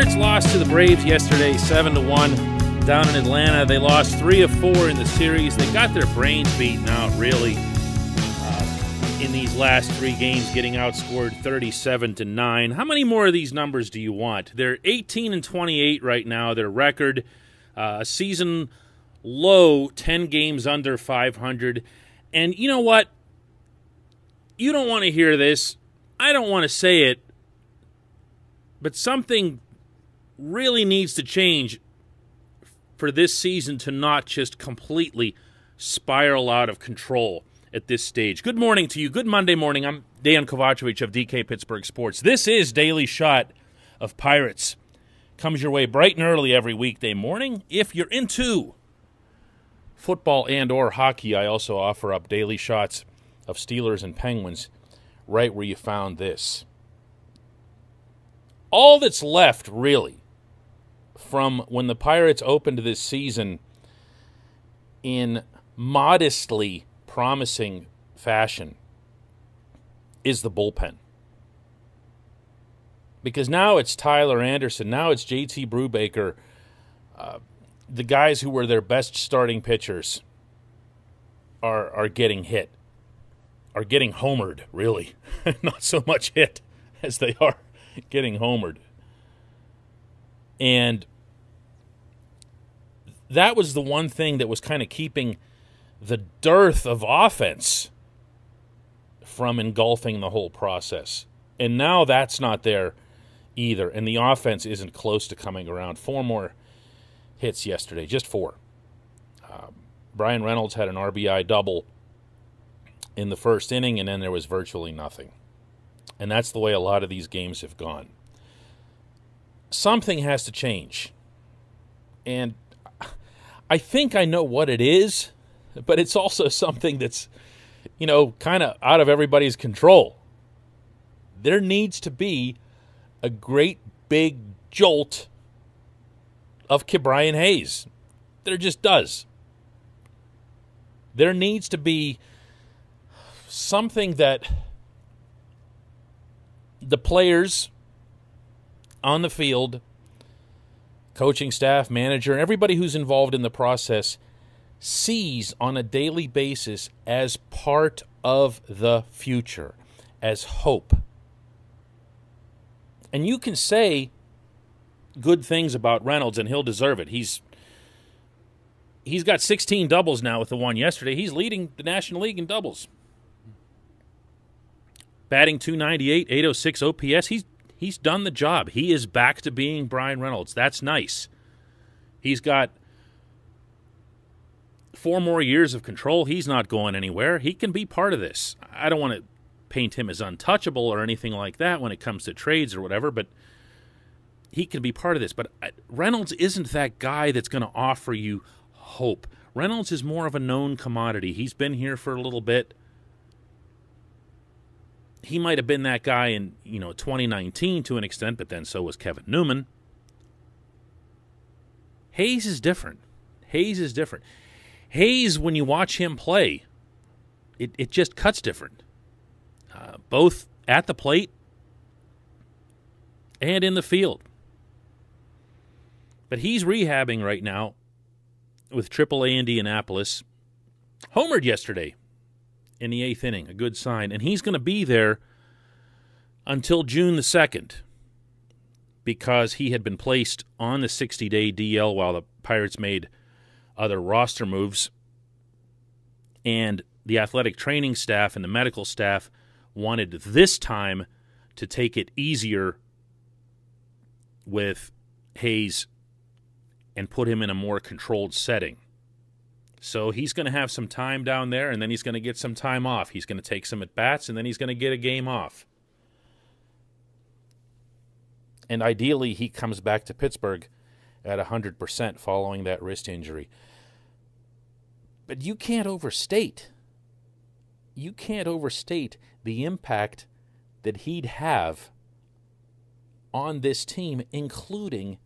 Pirates lost to the Braves yesterday, 7-1 down in Atlanta. They lost 3 of 4 in the series. They got their brains beaten out, really, in these last 3 games, getting outscored 37-9. How many more of these numbers do you want? They're 18-28 right now, their record. A season low, 10 games under 500. And you know what? You don't want to hear this. I don't want to say it. But something really needs to change for this season to not just completely spiral out of control at this stage. Good morning to you. Good Monday morning. I'm Dejan Kovacevic of DK Pittsburgh Sports. This is Daily Shot of Pirates. Comes your way bright and early every weekday morning. If you're into football and or hockey, I also offer up daily shots of Steelers and Penguins right where you found this. All that's left, really, from when the Pirates opened this season in modestly promising fashion is the bullpen. Because now it's Tyler Anderson, now it's JT Brubaker, the guys who were their best starting pitchers are getting hit, are getting homered, really. Not so much hit as they are getting homered. And that was the one thing that was kind of keeping the dearth of offense from engulfing the whole process. And now that's not there either. And the offense isn't close to coming around. 4 more hits yesterday, just 4. Brian Reynolds had an RBI double in the first inning, and then there was virtually nothing. And that's the way a lot of these games have gone. Something has to change. And I think I know what it is, but it's also something that's, you know, kind of out of everybody's control. There needs to be a great big jolt of Ke'Bryan Hayes. There just does. There needs to be something that the players on the field, coaching staff, manager, and everybody who's involved in the process sees on a daily basis as part of the future, as hope. And you can say good things about Reynolds, and he'll deserve it. He's got 16 doubles now with the one yesterday. He's leading the National League in doubles. Batting .298, .806 OPS, he's done the job. He is back to being Brian Reynolds. That's nice. He's got 4 more years of control. He's not going anywhere. He can be part of this. I don't want to paint him as untouchable or anything like that when it comes to trades or whatever, but he can be part of this. But Reynolds isn't that guy that's going to offer you hope. Reynolds is more of a known commodity. He's been here for a little bit. He might have been that guy in, 2019 to an extent, but then so was Kevin Newman. Hayes is different. Hayes, when you watch him play, it just cuts different, both at the plate and in the field. But he's rehabbing right now with Triple A Indianapolis. Homered yesterday in the 8th inning, a good sign. And he's going to be there until June the 2nd because he had been placed on the 60-day DL while the Pirates made other roster moves. And the athletic training staff and the medical staff wanted this time to take it easier with Hayes and put him in a more controlled setting. So he's going to have some time down there, and then he's going to get some time off. He's going to take some at-bats, and then he's going to get a game off. And ideally, he comes back to Pittsburgh at 100% following that wrist injury. But you can't overstate. You can't overstate the impact that he'd have on this team, including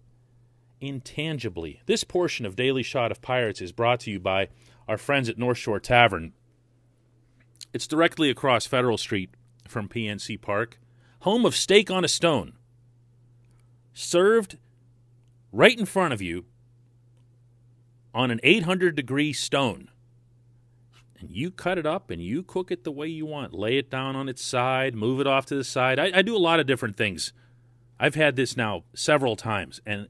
intangibly. This portion of Daily Shot of Pirates is brought to you by our friends at North Shore Tavern. It's directly across Federal Street from PNC Park, home of Steak on a Stone. Served right in front of you on an 800-degree stone. And you cut it up and you cook it the way you want. Lay it down on its side, move it off to the side. I do a lot of different things. I've had this now several times, and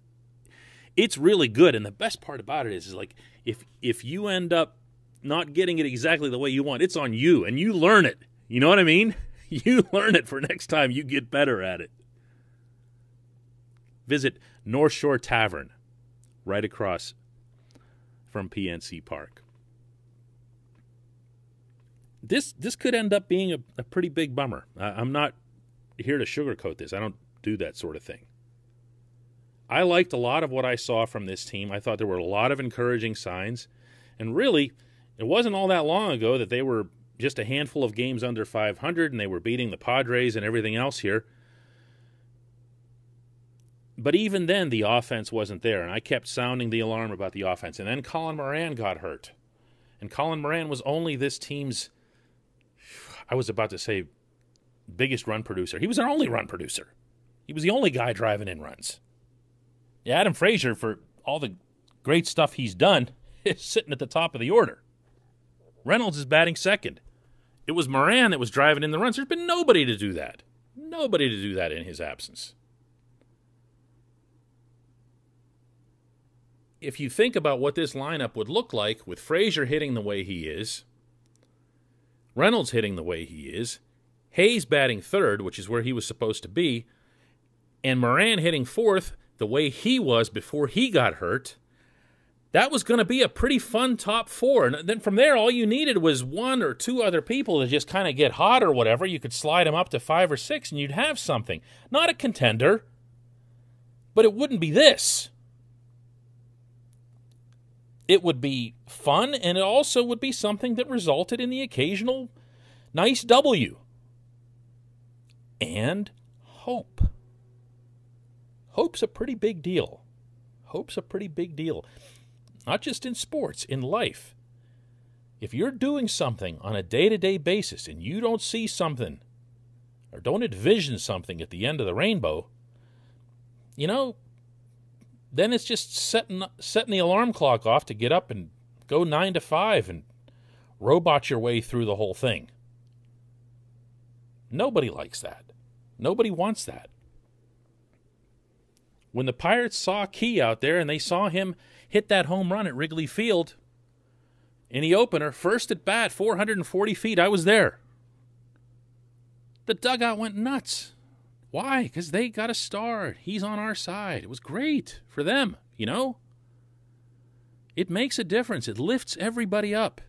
it's really good. And the best part about it is like if you end up not getting it exactly the way you want, it's on you, and you learn it. You know what I mean? You learn it for next time. You get better at it. Visit North Shore Tavern right across from PNC Park. This could end up being a pretty big bummer. I'm not here to sugarcoat this. I don't do that sort of thing. I liked a lot of what I saw from this team. I thought there were a lot of encouraging signs. And really, it wasn't all that long ago that they were just a handful of games under 500 and they were beating the Padres and everything else here. But even then, the offense wasn't there, and I kept sounding the alarm about the offense. And then Colin Moran got hurt. And Colin Moran was only this team's, I was about to say, biggest run producer. He was their only run producer. He was the only guy driving in runs. Yeah, Adam Frazier, for all the great stuff he's done, is sitting at the top of the order. Reynolds is batting second. It was Moran that was driving in the runs. There's been nobody to do that. Nobody to do that in his absence. If you think about what this lineup would look like with Frazier hitting the way he is, Reynolds hitting the way he is, Hayes batting third, which is where he was supposed to be, and Moran hitting fourth the way he was before he got hurt, that was going to be a pretty fun top four. And then from there, all you needed was one or two other people to just kind of get hot or whatever. You could slide them up to 5 or 6, and you'd have something. Not a contender, but it wouldn't be this. It would be fun, and it also would be something that resulted in the occasional nice W. And hope. Hope's a pretty big deal. Hope's a pretty big deal. Not just in sports, in life. If you're doing something on a day-to-day basis and you don't see something or don't envision something at the end of the rainbow, you know, then it's just setting the alarm clock off to get up and go 9 to 5 and robot your way through the whole thing. Nobody likes that. Nobody wants that. When the Pirates saw Key out there and they saw him hit that home run at Wrigley Field in the opener, first at bat, 440 feet, I was there. The dugout went nuts. Why? Because they got a star. He's on our side. It was great for them, you know? It makes a difference. It lifts everybody up.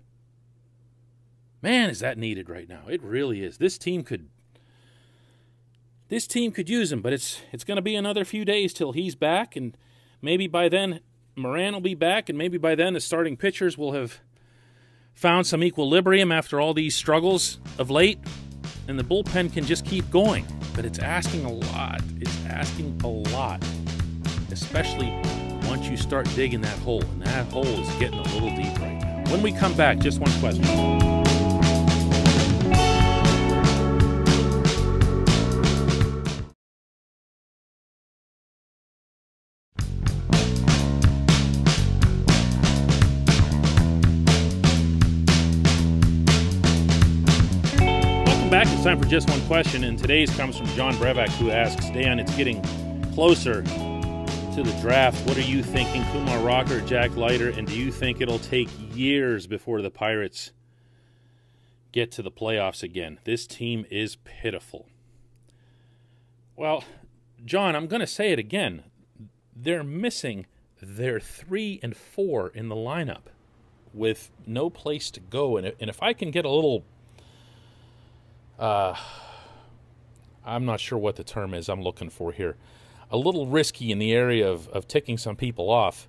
Man, is that needed right now. It really is. This team could use him, but it's going to be another few days till he's back, and maybe by then Moran will be back, and maybe by then the starting pitchers will have found some equilibrium after all these struggles of late, and the bullpen can just keep going. But it's asking a lot. It's asking a lot, especially once you start digging that hole. And that hole is getting a little deep right now. When we come back, just one question. Time for just one question, and today's comes from John Brevac, who asks, Dan, it's getting closer to the draft. What are you thinking? Kumar Rocker, Jack Leiter, and do you think it'll take years before the Pirates get to the playoffs again? This team is pitiful. Well, John, I'm going to say it again. They're missing their 3 and 4 in the lineup with no place to go. And if I can get a little... I'm not sure what the term is I'm looking for here. A little risky in the area of ticking some people off.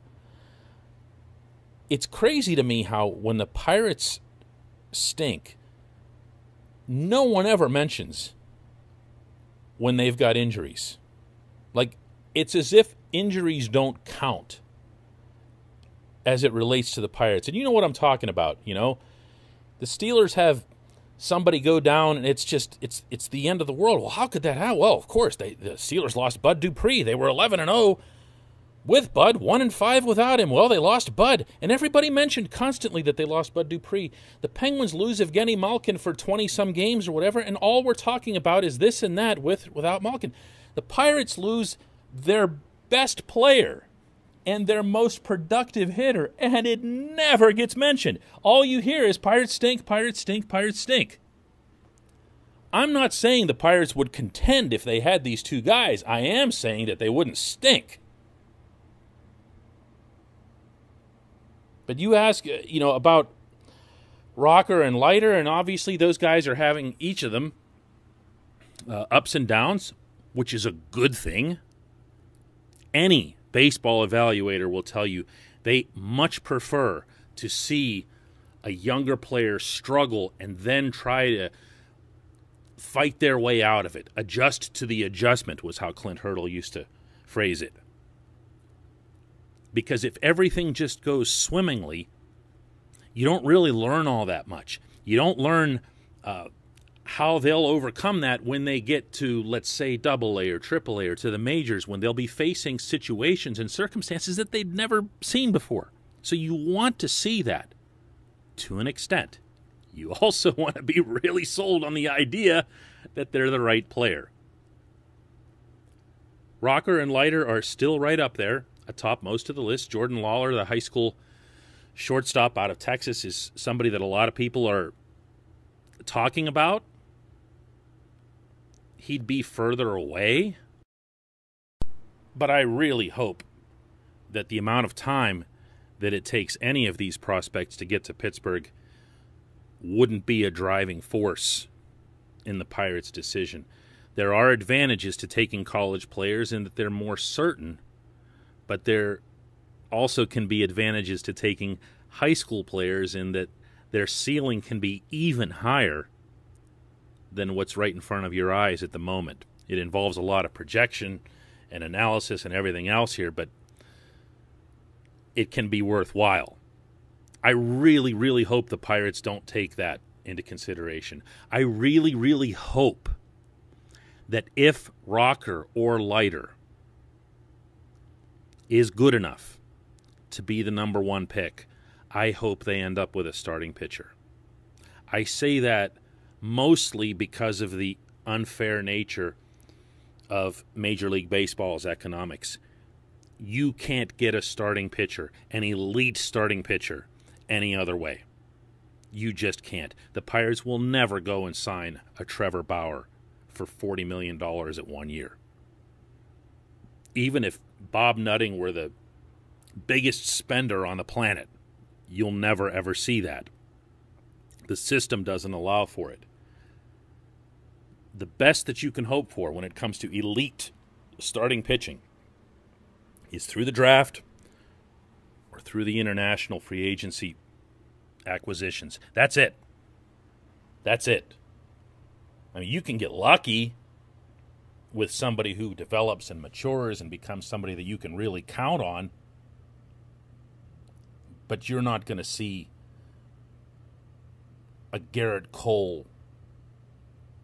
It's crazy to me how when the Pirates stink, no one ever mentions when they've got injuries. Like, it's as if injuries don't count as it relates to the Pirates. And you know what I'm talking about, you know? The Steelers have... somebody go down, and it's the end of the world. Well, how could that happen? Well, of course, the Steelers lost Bud Dupree. They were 11-0. with Bud, 1-5 without him. Well, they lost Bud, and everybody mentioned constantly that they lost Bud Dupree. The Penguins lose Evgeny Malkin for 20-some games or whatever, and all we're talking about is this and that without Malkin. The Pirates lose their best player and their most productive hitter, and it never gets mentioned. All you hear is Pirates stink, Pirates stink, Pirates stink. I'm not saying the Pirates would contend if they had these two guys. I am saying that they wouldn't stink. But you ask, you know, about Rocker and Leiter, and obviously those guys are having, each of them, ups and downs, which is a good thing. Any baseball evaluator will tell you they much prefer to see a younger player struggle and then try to fight their way out of it. Adjust to the adjustment was how Clint Hurdle used to phrase it. Because if everything just goes swimmingly, you don't really learn all that much. You don't learn how they'll overcome that when they get to, let's say, AA or AAA or to the majors, when they'll be facing situations and circumstances that they've never seen before. So you want to see that to an extent. You also want to be really sold on the idea that they're the right player. Rocker and Leiter are still right up there, atop most of the list. Jordan Lawler, the high school shortstop out of Texas, is somebody that a lot of people are talking about. He'd be further away. But I really hope that the amount of time that it takes any of these prospects to get to Pittsburgh wouldn't be a driving force in the Pirates' decision. There are advantages to taking college players in that they're more certain, but there also can be advantages to taking high school players in that their ceiling can be even higher than what's right in front of your eyes at the moment. It involves a lot of projection and analysis and everything else here, but it can be worthwhile. I really, really hope the Pirates don't take that into consideration. I really, really hope that if Rocker or Leiter is good enough to be the #1 pick, I hope they end up with a starting pitcher. I say that mostly because of the unfair nature of Major League Baseball's economics. You can't get a starting pitcher, an elite starting pitcher, any other way. You just can't. The Pirates will never go and sign a Trevor Bauer for $40 million at 1 year. Even if Bob Nutting were the biggest spender on the planet, you'll never, ever see that. The system doesn't allow for it. The best that you can hope for when it comes to elite starting pitching is through the draft or through the international free agency acquisitions. That's it. That's it. I mean, you can get lucky with somebody who develops and matures and becomes somebody that you can really count on, but you're not going to see a Garrett Cole,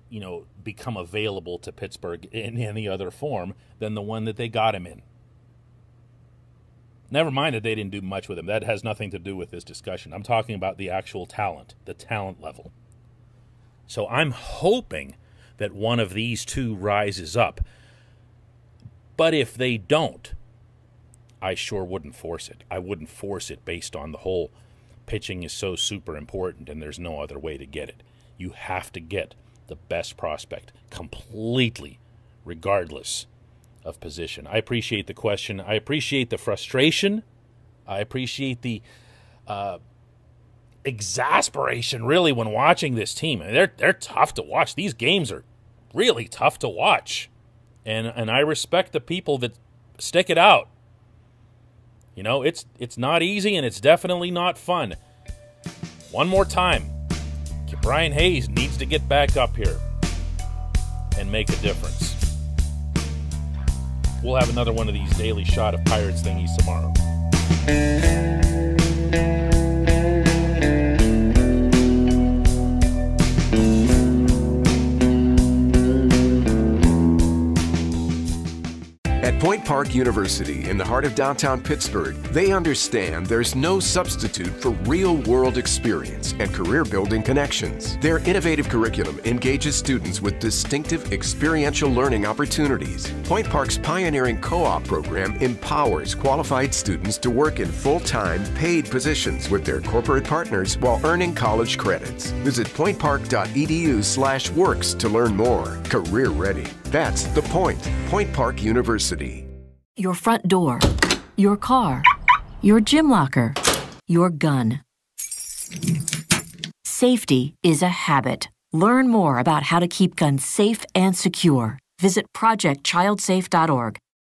you know, become available to Pittsburgh in any other form than the one that they got him in. Never mind that they didn't do much with him. That has nothing to do with this discussion. I'm talking about the actual talent, the talent level. So I'm hoping that one of these two rises up. But if they don't, I sure wouldn't force it. I wouldn't force it based on the whole pitching is so super important and there's no other way to get it. You have to get the best prospect completely, regardless of position. I appreciate the question. I appreciate the frustration. I appreciate the exasperation, really, when watching this team. I mean, they're tough to watch. These games are really tough to watch, and I respect the people that stick it out. You know, it's not easy, and it's definitely not fun. One more time, Ke'Bryan Hayes needs to get back up here and make a difference. We'll have another one of these Daily Shot of Pirates thingies tomorrow. At Point Park University, in the heart of downtown Pittsburgh, they understand there's no substitute for real-world experience and career-building connections. Their innovative curriculum engages students with distinctive experiential learning opportunities. Point Park's pioneering co-op program empowers qualified students to work in full-time, paid positions with their corporate partners while earning college credits. Visit pointpark.edu/works to learn more. Career ready. That's the point. Point Park University. Your front door, your car, your gym locker, your gun. Safety is a habit. Learn more about how to keep guns safe and secure. Visit ProjectChildSafe.org.